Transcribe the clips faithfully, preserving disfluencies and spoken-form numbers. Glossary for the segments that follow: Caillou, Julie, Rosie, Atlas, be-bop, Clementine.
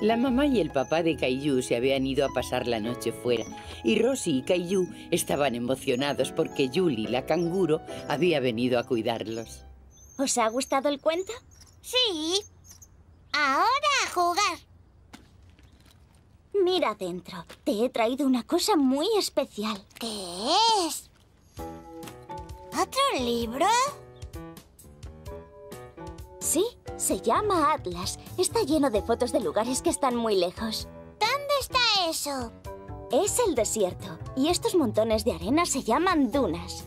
La mamá y el papá de Caillou se habían ido a pasar la noche fuera y Rosie y Caillou estaban emocionados porque Julie, la canguro, había venido a cuidarlos. ¿Os ha gustado el cuento? Sí. Ahora a jugar. Mira dentro. Te he traído una cosa muy especial. ¿Qué es? ¿Otro libro? Sí, se llama Atlas. Está lleno de fotos de lugares que están muy lejos. ¿Dónde está eso? Es el desierto. Y estos montones de arena se llaman dunas.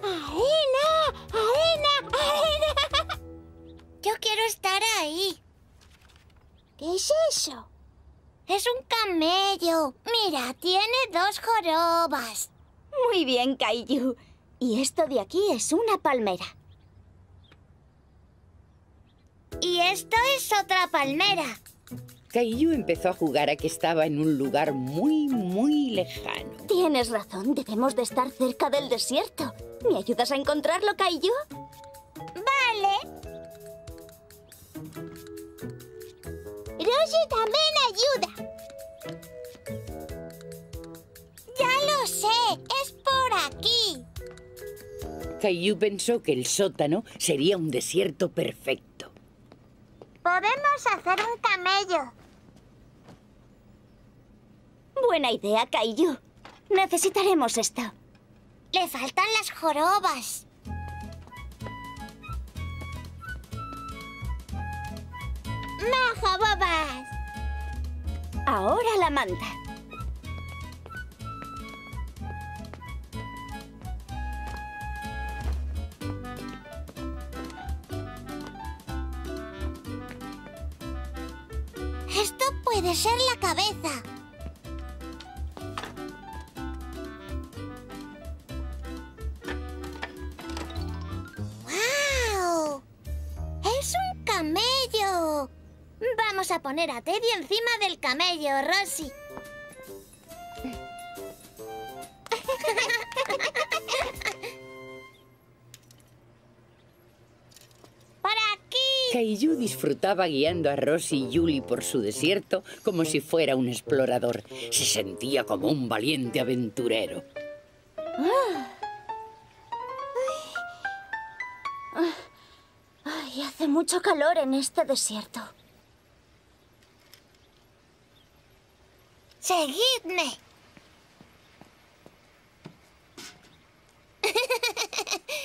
¡Arena! ¡Arena! ¡Arena! Yo quiero estar ahí. ¿Qué es eso? Es un camello. Mira, tiene dos jorobas. Muy bien, Caillou. Y esto de aquí es una palmera. Y esto es otra palmera. Caillou empezó a jugar a que estaba en un lugar muy, muy lejano. Tienes razón. Debemos de estar cerca del desierto. ¿Me ayudas a encontrarlo, Caillou? Vale. Rosie también ayuda. Ya lo sé. Es por aquí. Caillou pensó que el sótano sería un desierto perfecto. Podemos hacer un camello. Buena idea, Caillou. Necesitaremos esto. Le faltan las jorobas. ¡Más jorobas! Ahora la manta. Esto puede ser la cabeza. ¡Guau! ¡Es un camello! Vamos a poner a Teddy encima del camello, Rosie. Caillou disfrutaba guiando a Rosie y Julie por su desierto como si fuera un explorador. Se sentía como un valiente aventurero. Ah. Ay. Ay, hace mucho calor en este desierto. ¡Seguidme!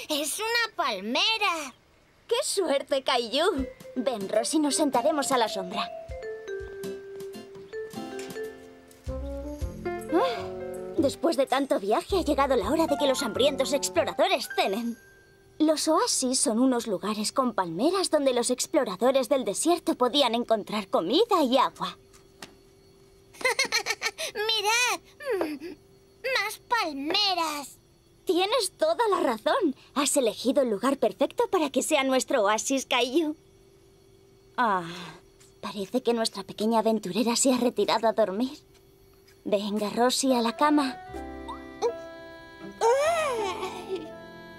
¡Es una palmera! ¡Qué suerte, Caillou! Ven, Rosie, nos sentaremos a la sombra. Después de tanto viaje, ha llegado la hora de que los hambrientos exploradores cenen. Los oasis son unos lugares con palmeras donde los exploradores del desierto podían encontrar comida y agua. ¡Mirad! ¡Más palmeras! Tienes toda la razón. Has elegido el lugar perfecto para que sea nuestro oasis, Caillou. Ah, parece que nuestra pequeña aventurera se ha retirado a dormir. Venga, Rosie, a la cama.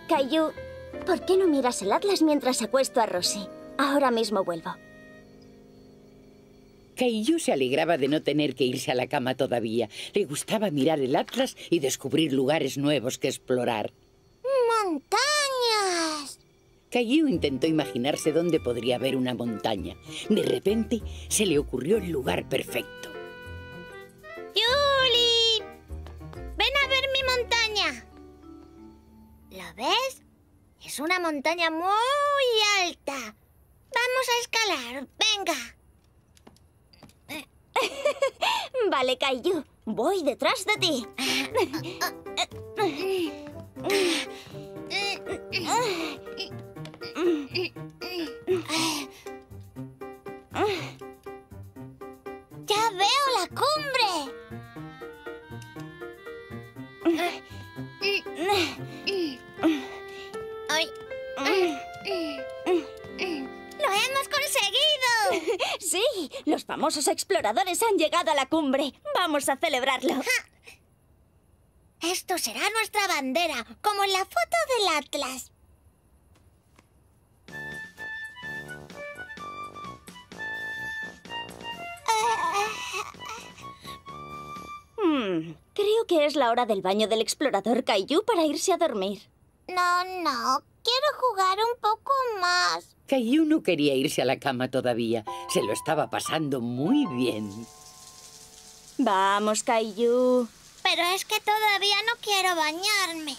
Caillou, ¿por qué no miras el Atlas mientras acuesto a Rosie? Ahora mismo vuelvo. Caillou se alegraba de no tener que irse a la cama todavía. Le gustaba mirar el Atlas y descubrir lugares nuevos que explorar. ¡Montañas! Caillou intentó imaginarse dónde podría haber una montaña. De repente, se le ocurrió el lugar perfecto. ¡Julie! ¡Ven a ver mi montaña! ¿Lo ves? Es una montaña muy alta. Vamos a escalar, venga. Vale, Caillou. Voy detrás de ti. ¡Ya veo la cumbre! ¡Ay! ¡Lo hemos conseguido! Sí, los famosos exploradores han llegado a la cumbre. Vamos a celebrarlo. Ajá. Esto será nuestra bandera, como en la foto del Atlas. que es la hora del baño del explorador Caillou para irse a dormir. No, no. Quiero jugar un poco más. Caillou no quería irse a la cama todavía. Se lo estaba pasando muy bien. Vamos, Caillou. Pero es que todavía no quiero bañarme.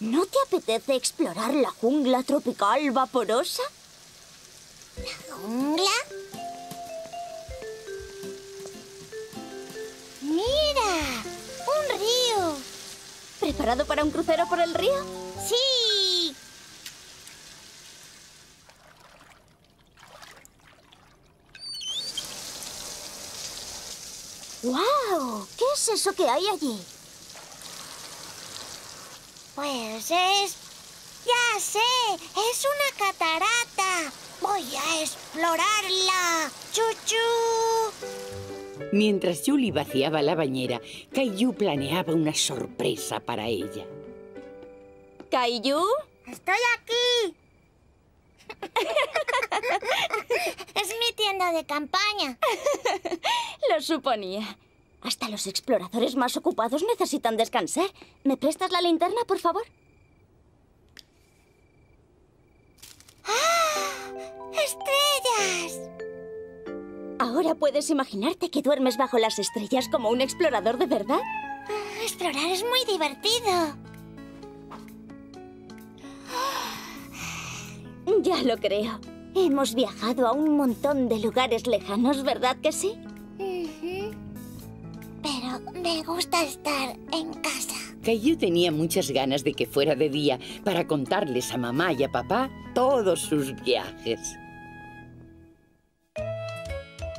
¿No te apetece explorar la jungla tropical vaporosa? ¿La jungla? ¡Mira! ¡Un río! ¿Preparado para un crucero por el río? ¡Sí! ¡Guau! ¿Qué es eso que hay allí? Pues es... ¡Ya sé! ¡Es una catarata! ¡Voy a explorarla! ¡Chuchu! Mientras Julie vaciaba la bañera, Caillou planeaba una sorpresa para ella. ¿Caillou? ¡Estoy aquí! Es mi tienda de campaña. Lo suponía. Hasta los exploradores más ocupados necesitan descansar. ¿Me prestas la linterna, por favor? ¡Ah! ¡Estrellas! Ahora puedes imaginarte que duermes bajo las estrellas como un explorador de verdad. Ah, explorar es muy divertido. Ya lo creo. Hemos viajado a un montón de lugares lejanos, ¿verdad que sí? Me gusta estar en casa. Caillou tenía muchas ganas de que fuera de día para contarles a mamá y a papá todos sus viajes.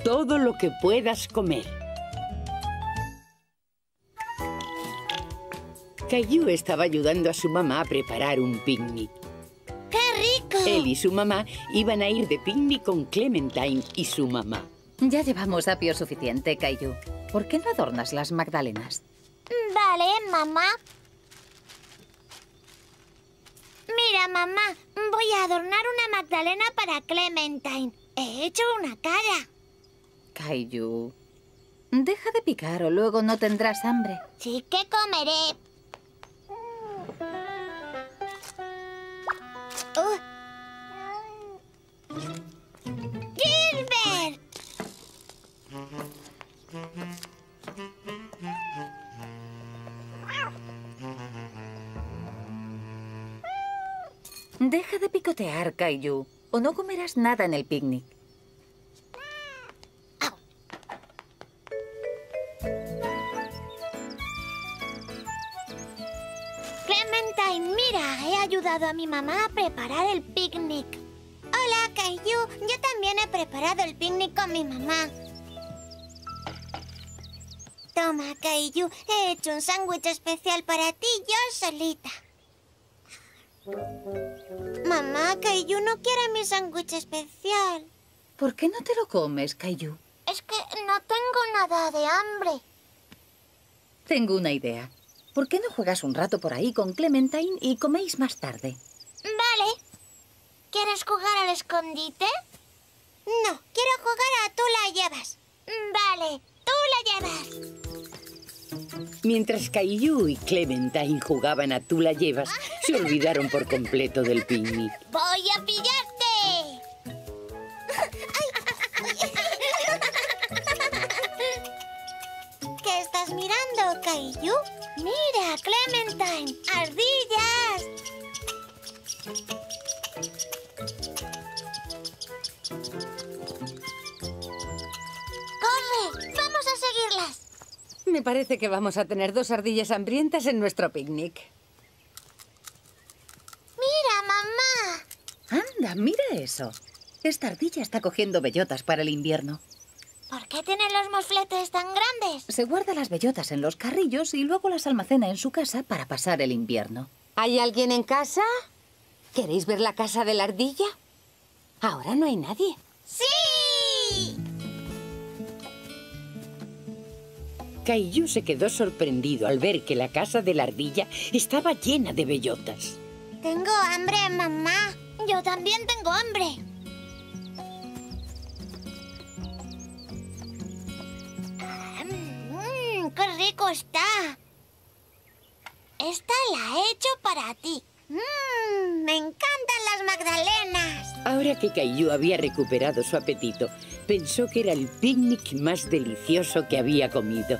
Todo lo que puedas comer. Caillou estaba ayudando a su mamá a preparar un picnic. ¡Qué rico! Él y su mamá iban a ir de picnic con Clementine y su mamá. Ya llevamos apio suficiente, Caillou. ¿Por qué no adornas las magdalenas? Vale, mamá. Mira, mamá, voy a adornar una magdalena para Clementine. He hecho una cara. Caillou, deja de picar o luego no tendrás hambre. Sí que comeré. Uh. Deja de picotear, Caillou, o no comerás nada en el picnic. Clementine, mira, he ayudado a mi mamá a preparar el picnic. Hola, Caillou, yo también he preparado el picnic con mi mamá. Toma, Caillou, he hecho un sándwich especial para ti yo solita. Mamá, Caillou no quiere mi sándwich especial. ¿Por qué no te lo comes, Caillou? Es que no tengo nada de hambre. Tengo una idea. ¿Por qué no juegas un rato por ahí con Clementine y coméis más tarde? Vale. ¿Quieres jugar al escondite? No, quiero jugar a tú la llevas. Vale, tú la llevas. Mientras Caillou y Clementine jugaban a tú la llevas, se olvidaron por completo del picnic. ¡Voy a pillarte! ¿Qué estás mirando, Caillou? ¡Mira, Clementine! ¡Ardillas! ¡Corre! ¡Vamos a seguirlas! Me parece que vamos a tener dos ardillas hambrientas en nuestro picnic. ¡Mira, mamá! Anda, mira eso. Esta ardilla está cogiendo bellotas para el invierno. ¿Por qué tiene los mofletes tan grandes? Se guarda las bellotas en los carrillos y luego las almacena en su casa para pasar el invierno. ¿Hay alguien en casa? ¿Queréis ver la casa de la ardilla? Ahora no hay nadie. ¡Sí! Caillou se quedó sorprendido al ver que la casa de la ardilla estaba llena de bellotas. Tengo hambre, mamá. Yo también tengo hambre. Mmm, ¡qué rico está! Esta la he hecho para ti. Mmm, me encantan las magdalenas. Ahora que Caillou había recuperado su apetito, pensó que era el picnic más delicioso que había comido.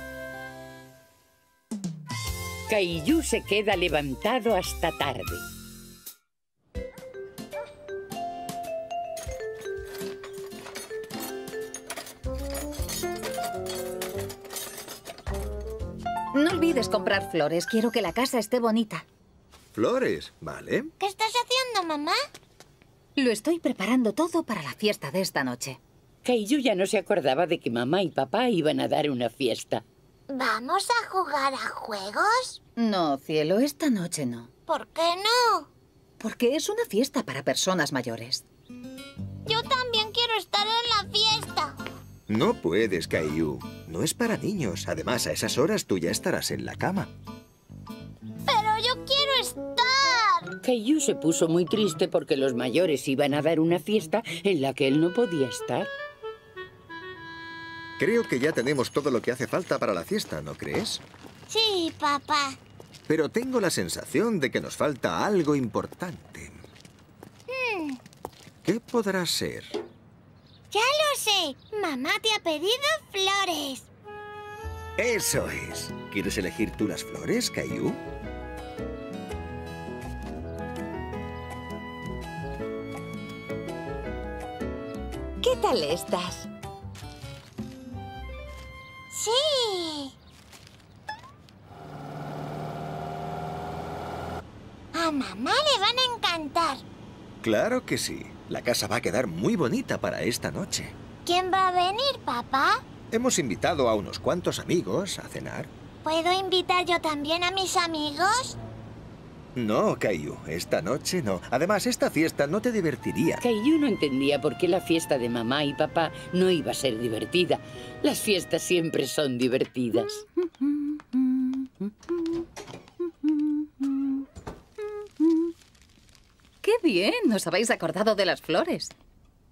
Caillou se queda levantado hasta tarde. No olvides comprar flores. Quiero que la casa esté bonita. ¿Flores? Vale. ¿Qué estás haciendo, mamá? Lo estoy preparando todo para la fiesta de esta noche. Caillou ya no se acordaba de que mamá y papá iban a dar una fiesta. ¿Vamos a jugar a juegos? No, cielo, esta noche no. ¿Por qué no? Porque es una fiesta para personas mayores. Yo también quiero estar en la fiesta. No puedes, Caillou. No es para niños. Además, a esas horas tú ya estarás en la cama. ¡Pero yo quiero estar! Caillou se puso muy triste porque los mayores iban a dar una fiesta en la que él no podía estar. Creo que ya tenemos todo lo que hace falta para la fiesta, ¿no crees? Sí, papá. Pero tengo la sensación de que nos falta algo importante. Mm. ¿Qué podrá ser? ¡Ya lo sé! Mamá te ha pedido flores. ¡Eso es! ¿Quieres elegir tú las flores, Caillou? ¿Qué tal estás? ¡Sí! A mamá le van a encantar. Claro que sí. La casa va a quedar muy bonita para esta noche. ¿Quién va a venir, papá? Hemos invitado a unos cuantos amigos a cenar. ¿Puedo invitar yo también a mis amigos? No, Caillou, esta noche no. Además, esta fiesta no te divertiría. Caillou no entendía por qué la fiesta de mamá y papá no iba a ser divertida. Las fiestas siempre son divertidas. ¡Qué bien! Os habéis acordado de las flores.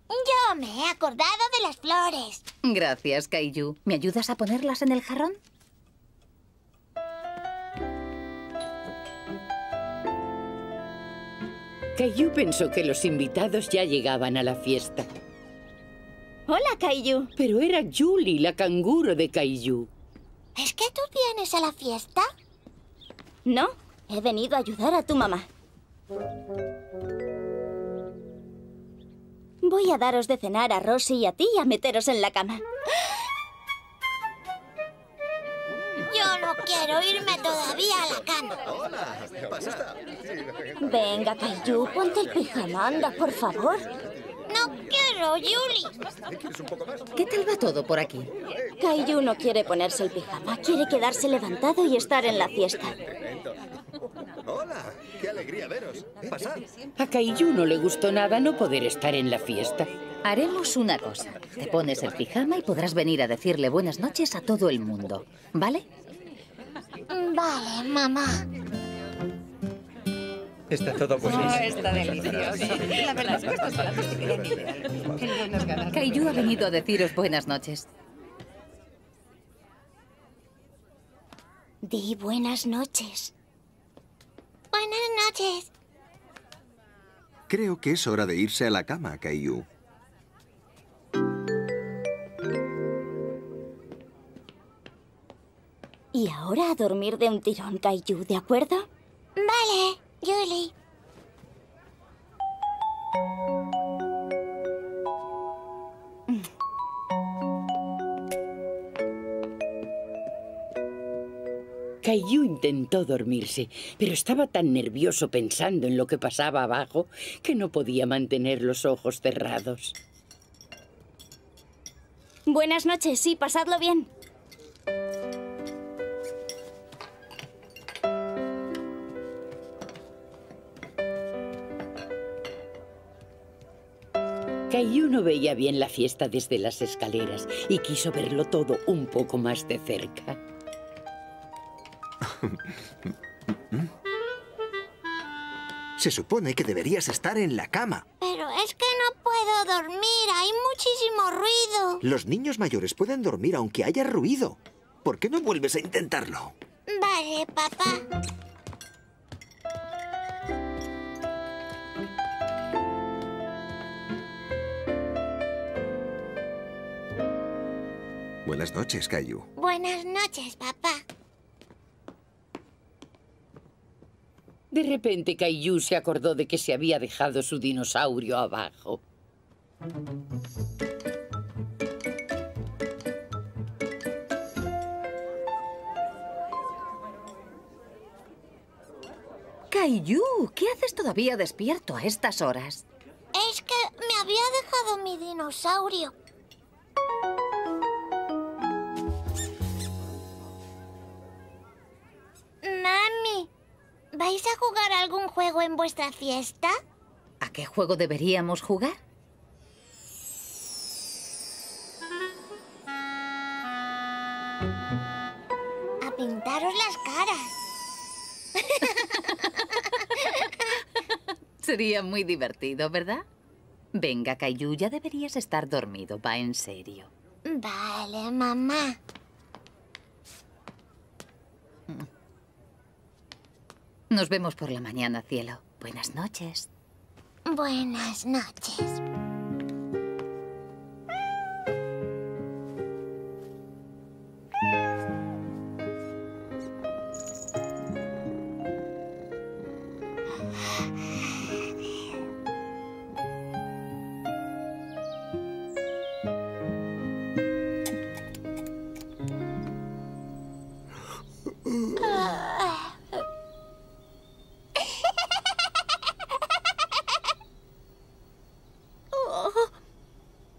Yo me he acordado de las flores. Gracias, Caillou. ¿Me ayudas a ponerlas en el jarrón? Caillou pensó que los invitados ya llegaban a la fiesta. Hola, Caillou. Pero era Julie, la canguro de Caillou. ¿Es que tú vienes a la fiesta? No, he venido a ayudar a tu mamá. Voy a daros de cenar a Rosie y a ti y a meteros en la cama. Yo no quiero irme todavía a la cama. Hola, ¿qué pasa? Venga, Caillou, ponte el pijama, anda, por favor. No quiero, Julie. ¿Qué tal va todo por aquí? Caillou no quiere ponerse el pijama, quiere quedarse levantado y estar en la fiesta. Hola, qué alegría veros. Pasad. A Caillou no le gustó nada no poder estar en la fiesta. Haremos una cosa. Te pones el pijama y podrás venir a decirle buenas noches a todo el mundo, ¿vale? Vale, mamá. Está todo buenísimo. Oh, está delicioso. La verdad es que Caillou ha venido a deciros buenas noches. Di buenas noches. Buenas noches. Creo que es hora de irse a la cama, Caillou. Y ahora a dormir de un tirón, Caillou, ¿de acuerdo? Vale. Julie. Caillou intentó dormirse, pero estaba tan nervioso pensando en lo que pasaba abajo que no podía mantener los ojos cerrados. Buenas noches, sí, pasadlo bien. Caillou no veía bien la fiesta desde las escaleras y quiso verlo todo un poco más de cerca. Se supone que deberías estar en la cama. Pero es que no puedo dormir, hay muchísimo ruido. Los niños mayores pueden dormir aunque haya ruido. ¿Por qué no vuelves a intentarlo? Vale, papá. Buenas noches, Caillou. Buenas noches, papá. De repente, Caillou se acordó de que se había dejado su dinosaurio abajo. Caillou, ¿qué haces todavía despierto a estas horas? Es que me había dejado mi dinosaurio. Mami, ¿vais a jugar algún juego en vuestra fiesta? ¿A qué juego deberíamos jugar? A pintaros las caras. Sería muy divertido, ¿verdad? Venga, Caillou, ya deberías estar dormido, va en serio. Vale, mamá. Nos vemos por la mañana, cielo. Buenas noches. Buenas noches.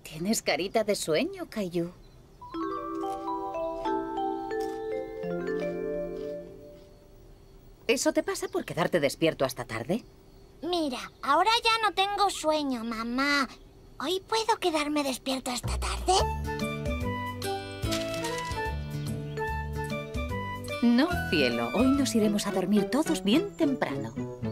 Tienes carita de sueño, Caillou. ¿Eso te pasa por quedarte despierto hasta tarde? Mira, ahora ya no tengo sueño, mamá. ¿Hoy puedo quedarme despierto hasta tarde? No, cielo. Hoy nos iremos a dormir todos bien temprano.